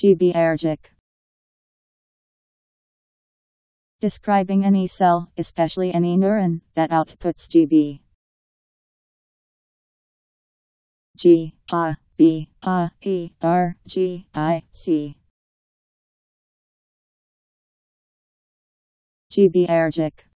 GABAergic. Describing any cell, especially any neuron, that outputs GABA. GABAergic. GABAergic.